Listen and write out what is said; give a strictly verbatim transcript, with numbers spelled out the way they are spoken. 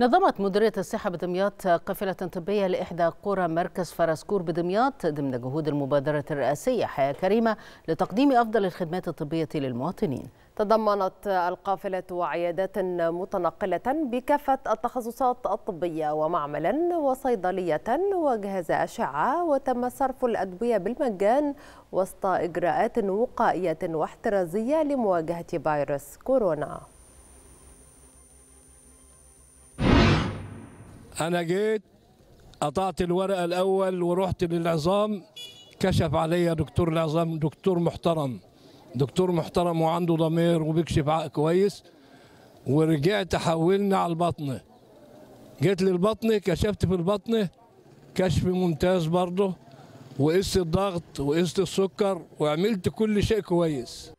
نظمت مديرية الصحة بدمياط قافلة طبية لإحدى قرى مركز فارسكور بدمياط ضمن جهود المبادرة الرئاسية حياة كريمة لتقديم أفضل الخدمات الطبية للمواطنين. تضمنت القافلة عيادات متنقلة بكافة التخصصات الطبية ومعملا وصيدلية وجهاز أشعة، وتم صرف الأدوية بالمجان وسط إجراءات وقائية واحترازية لمواجهة فيروس كورونا. أنا جيت قطعت الورقة الأول ورحت للعظام، كشف عليا دكتور العظام، دكتور محترم دكتور محترم وعنده ضمير وبيكشف كويس. ورجعت حولنا على البطنة، جيت للبطنة كشفت في البطنة، كشف ممتاز برضه، وقست الضغط وقست السكر وعملت كل شيء كويس.